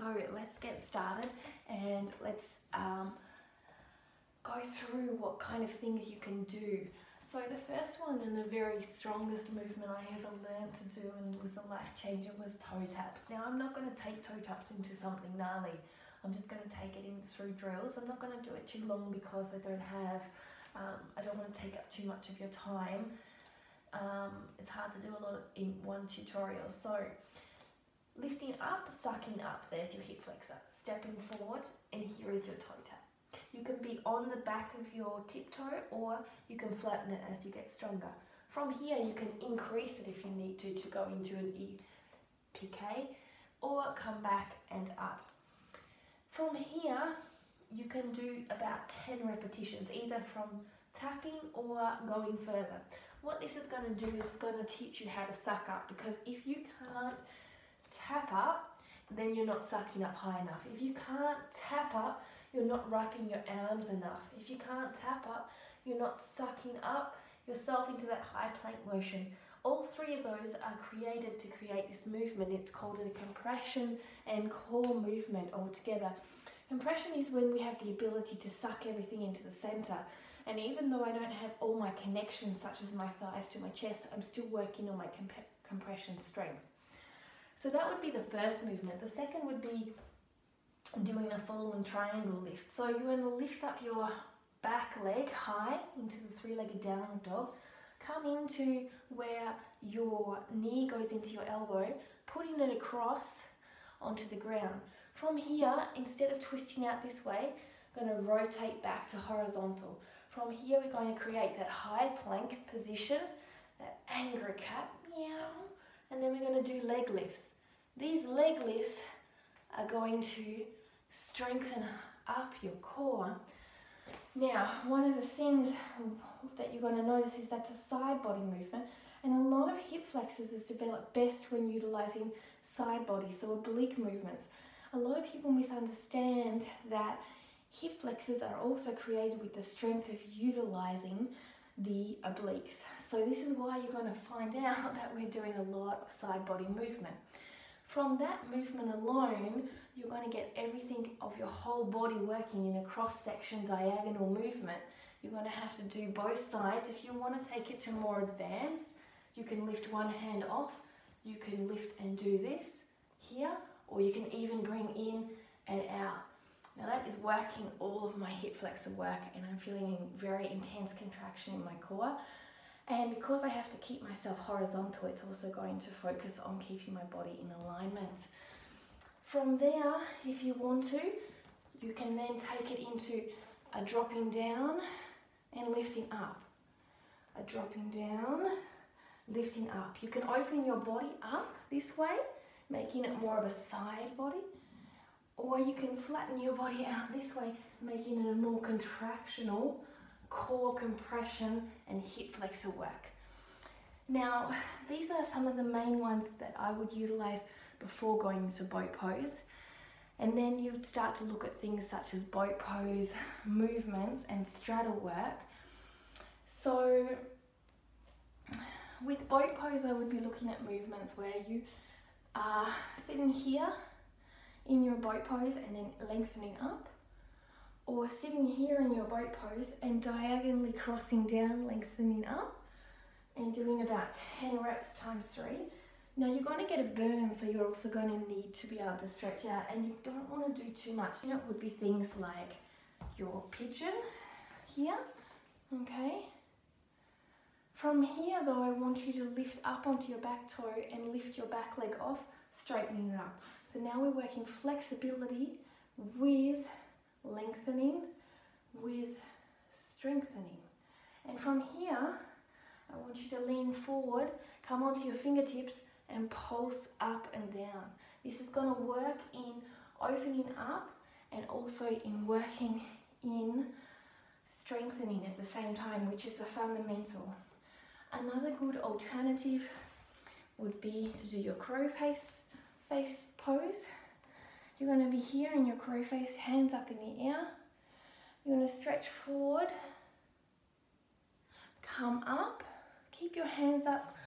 So let's get started and let's go through what kind of things you can do. So the first one and the very strongest movement I ever learned to do and was a life changer was toe taps. Now I'm not going to take toe taps into something gnarly. I'm just going to take it in through drills. I'm not going to do it too long because I don't want to take up too much of your time. It's hard to do a lot in one tutorial. So lifting up, sucking up, there's your hip flexor. Stepping forward and here is your toe tap. You can be on the back of your tiptoe or you can flatten it as you get stronger. From here you can increase it if you need to go into an EPK or come back and up. From here you can do about 10 repetitions either from tapping or going further. What this is going to do is going to teach you how to suck up, because if you can't tap up then you're not sucking up high enough. If you can't tap up you're not wrapping your arms enough. If you can't tap up, you're not sucking up yourself into that high plank motion. All three of those are created to create this movement. It's called a compression and core movement altogether. Compression is when we have the ability to suck everything into the center. And even though I don't have all my connections, such as my thighs to my chest, I'm still working on my compression strength. So that would be the first movement. The second would be doing a fallen triangle lift. So you want to lift up your back leg high into the three-legged downward dog, come into where your knee goes into your elbow, putting it across onto the ground. From here, instead of twisting out this way, I'm going to rotate back to horizontal. From here, we're going to create that high plank position, that angry cat, meow, and then we're going to do leg lifts. These leg lifts are going to strengthen up your core. Now, one of the things that you're going to notice is that's a side body movement, and a lot of hip flexors is developed best when utilizing side body, so oblique movements. A lot of people misunderstand that hip flexors are also created with the strength of utilizing the obliques. So this is why you're going to find out that we're doing a lot of side body movement. From that movement alone, you're going to get everything of your whole body working in a cross-section diagonal movement. You're going to have to do both sides. If you want to take it to more advanced, you can lift one hand off, you can lift and do this here, or you can even bring in and out. Now that is working all of my hip flexor work and I'm feeling very intense contraction in my core. And because I have to keep myself horizontal, it's also going to focus on keeping my body in alignment. From there, if you want to, you can then take it into a dropping down and lifting up. A dropping down, lifting up. You can open your body up this way, making it more of a side body. Or you can flatten your body out this way, making it a more contractional core compression and hip flexor work. Now, these are some of the main ones that I would utilize before going into boat pose. And then you'd start to look at things such as boat pose movements and straddle work. So with boat pose, I would be looking at movements where you are sitting here in your boat pose and then lengthening up, or sitting here in your boat pose and diagonally crossing down, lengthening up, and doing about 10 reps times 3. Now you're going to get a burn, so you're also going to need to be able to stretch out, and you don't want to do too much. You know, it would be things like your pigeon here, okay? From here though, I want you to lift up onto your back toe and lift your back leg off, straightening it up. So now we're working flexibility with lengthening with strengthening. And from here, I want you to lean forward, come onto your fingertips and pulse up and down. This is going to work in opening up and also in working in strengthening at the same time, which is a fundamental. Another good alternative would be to do your crow face pose. You're going to be here in your crow face, hands up in the air. You're going to stretch forward, come up, keep your hands up